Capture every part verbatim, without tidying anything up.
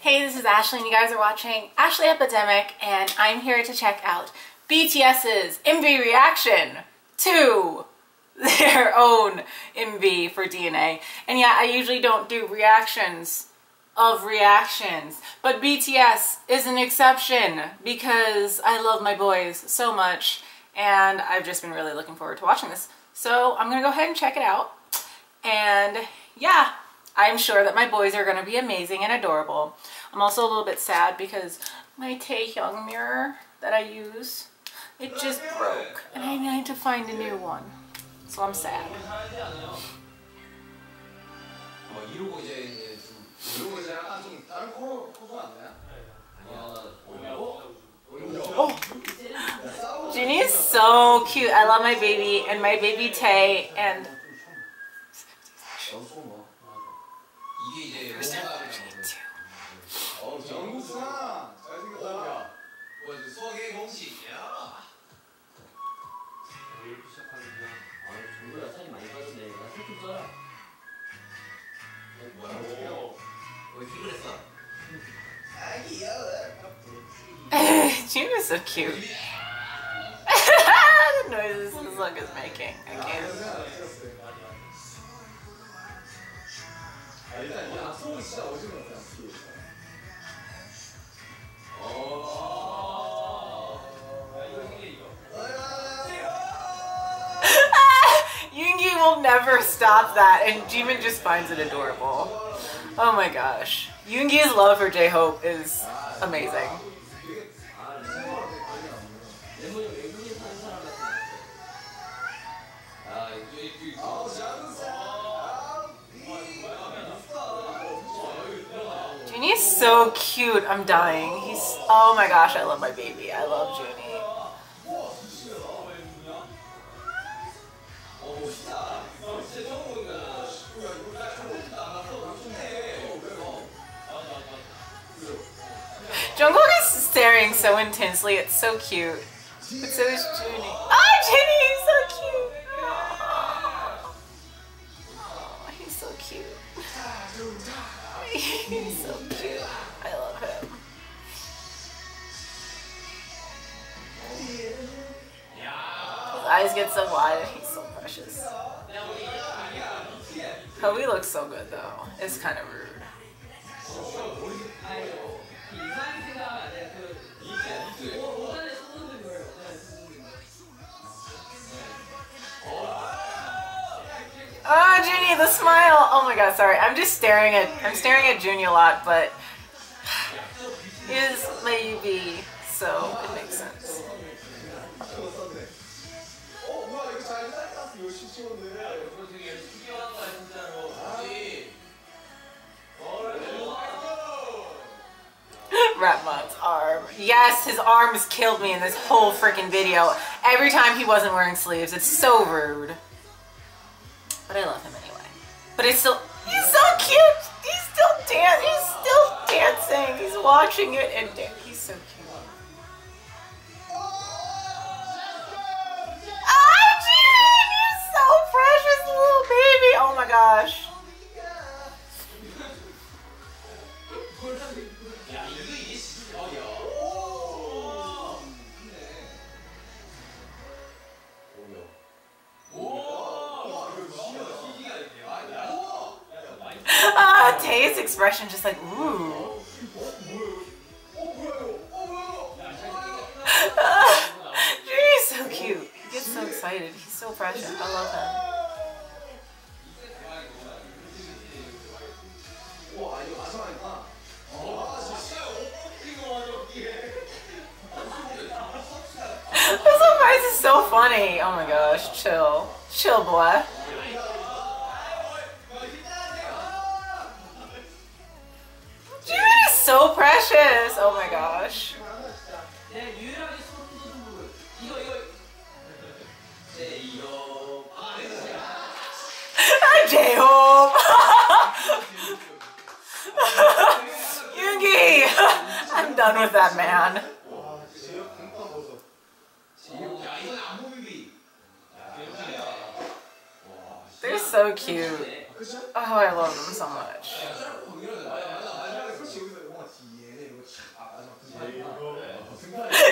Hey, this is Ashley and you guys are watching Ashley Epidemic, and I'm here to check out B T S's M V reaction to their own M V for D N A. And yeah, I usually don't do reactions of reactions, but B T S is an exception because I love my boys so much and I've just been really looking forward to watching this. So I'm gonna go ahead and check it out, and yeah, I'm sure that my boys are gonna be amazing and adorable. I'm also a little bit sad because my Taehyung mirror that I use, it just broke and I need to find a new one, so I'm sad. Oh, Jinny is so cute. I love my baby and my baby Tay, and first time watching it too. She was so cute. The noises this look is making. I can't. Yoongi will never stop that, and Jimin just finds it adorable. Oh my gosh. Yoongi's love for J-Hope is amazing. Junie is so cute. I'm dying. He's oh my gosh, I love my baby. I love Junie. Jungkook is staring so intensely. It's so cute. But so is Junie. Oh, Junie is so cute. He's so cute. I love him. His eyes get so wide and he's so precious. Kobe looks so good though. It's kind of rude. Oh, Junie, the smile! Oh my god, sorry. I'm just staring at I'm staring at Junie a lot, but he is my U B, so it makes sense. Ratmon's arm. Yes, his arm has killed me in this whole freaking video. Every time he wasn't wearing sleeves, it's so rude. But I love him anyway. But it's still, he's so cute. He's still dan he's still dancing. He's watching it and dan he's so cute. Oh, Jimin, you're so precious, little baby. Oh my gosh. Ah, Tae's expression just like, ooh. He's so cute. He gets so excited. He's so precious. I love him. This surprise is so funny. Oh my gosh. Chill. Chill, boy. So precious! Oh my gosh. J-Hope! Yoongi! I'm done with that man. so cute. Oh, I love them so much.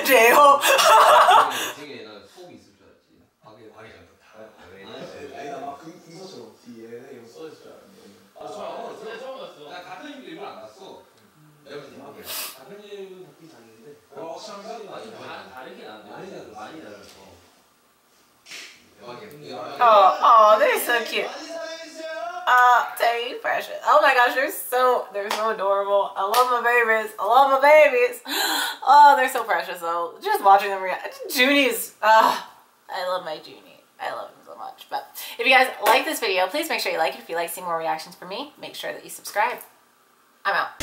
J-Hope. Oh, oh, they're so cute. Uh, Taehyung, precious. Oh my gosh, they're so they're so adorable. I love my babies. I love my babies. Oh, they're so precious though. Just watching them react. Junies. Uh, I love my Junie. I love him so much. But if you guys like this video, please make sure you like it. If you like seeing more reactions from me, make sure that you subscribe. I'm out.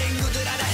Good.